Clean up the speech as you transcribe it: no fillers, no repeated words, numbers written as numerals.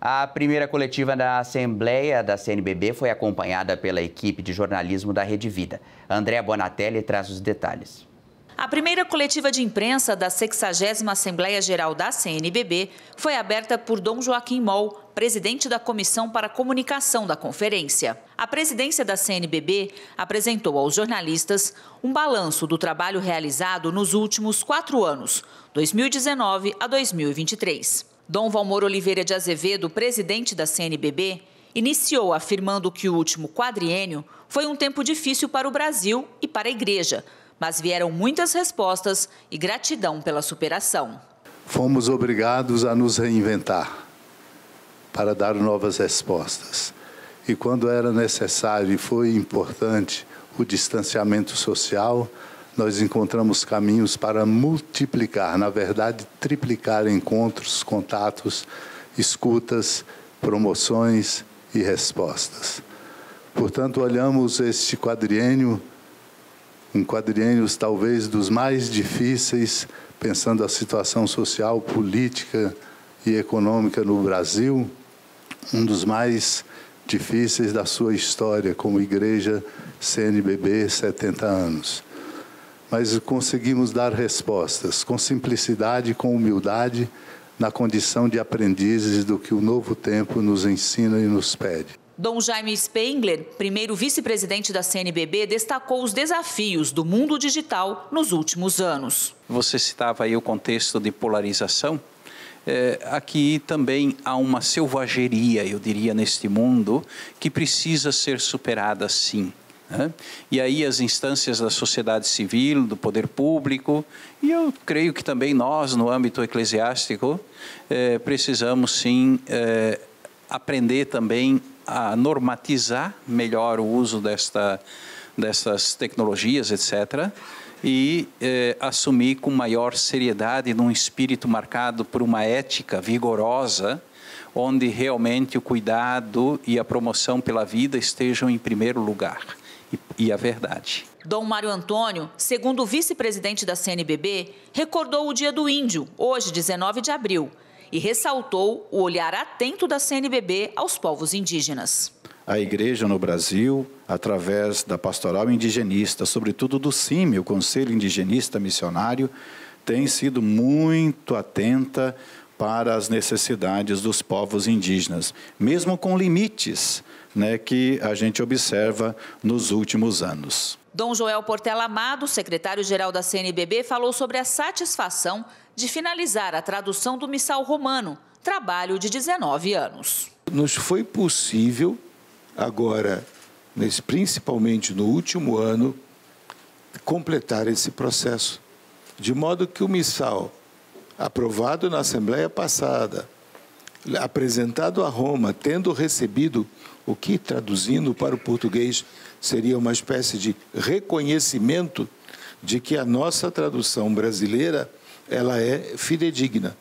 A primeira coletiva da Assembleia da CNBB foi acompanhada pela equipe de jornalismo da Rede Vida. Andréa Bonatelli traz os detalhes. A primeira coletiva de imprensa da 60ª Assembleia Geral da CNBB foi aberta por Dom Joaquim Moll, presidente da Comissão para a Comunicação da Conferência. A presidência da CNBB apresentou aos jornalistas um balanço do trabalho realizado nos últimos 4 anos, 2019 a 2023. Dom Valmor Oliveira de Azevedo, presidente da CNBB, iniciou afirmando que o último quadriênio foi um tempo difícil para o Brasil e para a Igreja, mas vieram muitas respostas e gratidão pela superação. Fomos obrigados a nos reinventar para dar novas respostas. E quando era necessário e foi importante o distanciamento social, nós encontramos caminhos para multiplicar, na verdade, triplicar encontros, contatos, escutas, promoções e respostas. Portanto, olhamos este quadriênio, um quadriênio talvez dos mais difíceis, pensando a situação social, política e econômica no Brasil, um dos mais difíceis da sua história como Igreja CNBB, 70 anos. Mas conseguimos dar respostas com simplicidade, com humildade, na condição de aprendizes do que o novo tempo nos ensina e nos pede. Dom Jaime Spengler, primeiro vice-presidente da CNBB, destacou os desafios do mundo digital nos últimos anos. Você citava aí o contexto de polarização. Aqui também há uma selvageria, eu diria, neste mundo, que precisa ser superada, sim. E aí as instâncias da sociedade civil, do poder público, e eu creio que também nós, no âmbito eclesiástico, precisamos sim aprender também a normatizar melhor o uso dessas tecnologias, etc., e assumir com maior seriedade, num espírito marcado por uma ética vigorosa, onde realmente o cuidado e a promoção pela vida estejam em primeiro lugar, e a verdade. Dom Mário Antônio, segundo vice-presidente da CNBB, recordou o Dia do Índio, hoje, 19 de abril, e ressaltou o olhar atento da CNBB aos povos indígenas. A Igreja no Brasil, através da pastoral indigenista, sobretudo do CIMI, o Conselho Indigenista Missionário, tem sido muito atenta para as necessidades dos povos indígenas, mesmo com limites, né, que a gente observa nos últimos anos. Dom Joel Portela Amado, secretário-geral da CNBB, falou sobre a satisfação de finalizar a tradução do Missal Romano, trabalho de 19 anos. Nos foi possível, agora, principalmente no último ano, completar esse processo, de modo que o Missal, aprovado na Assembleia passada, apresentado a Roma, tendo recebido o que, traduzindo para o português, seria uma espécie de reconhecimento de que a nossa tradução brasileira ela é fidedigna.